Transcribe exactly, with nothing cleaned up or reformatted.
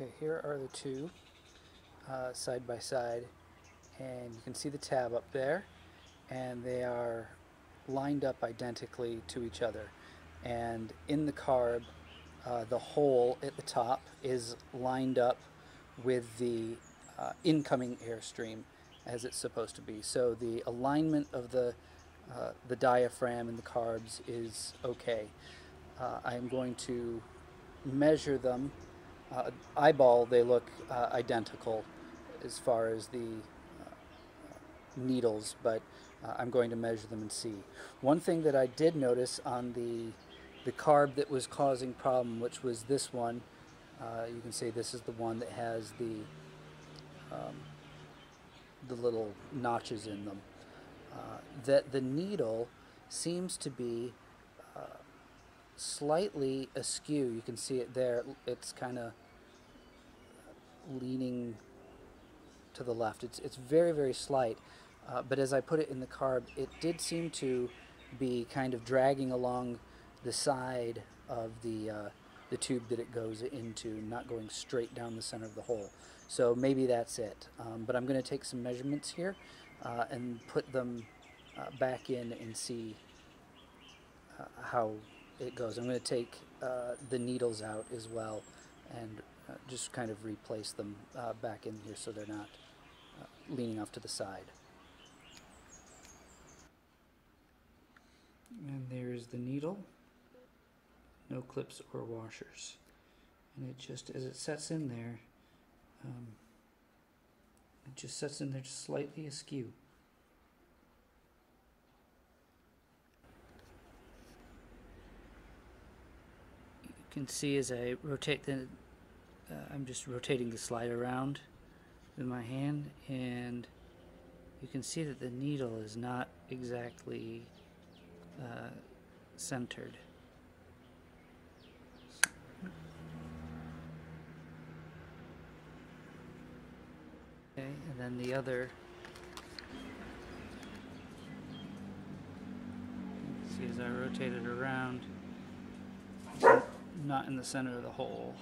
Okay, here are the two uh, side by side, and you can see the tab up there, and they are lined up identically to each other. And in the carb, uh, the hole at the top is lined up with the uh, incoming airstream as it's supposed to be. So the alignment of the uh, the diaphragm and the carbs is okay. Uh, I'm going to measure them. Uh, eyeball, they look uh, identical as far as the uh, needles, but uh, I'm going to measure them and see. One thing that I did notice on the the carb that was causing problem, which was this one, uh, you can see this is the one that has the um, the little notches in them, uh, that the needle seems to be uh, slightly askew. You can see it there. It's kind of leaning to the left. It's, it's very, very slight, uh, but as I put it in the carb, it did seem to be kind of dragging along the side of the, uh, the tube that it goes into, not going straight down the center of the hole. So maybe that's it. Um, but I'm going to take some measurements here uh, and put them uh, back in and see uh, how it goes. I'm going to take uh, the needles out as well and uh, just kind of replace them uh, back in here so they're not uh, leaning off to the side. And there's the needle. No clips or washers. And it just, as it sets in there, Um, it just sets in there just slightly askew. You can see as I rotate the, uh, I'm just rotating the slide around with my hand, and you can see that the needle is not exactly uh, centered. And then the other, see as I rotate it around, not in the center of the hole.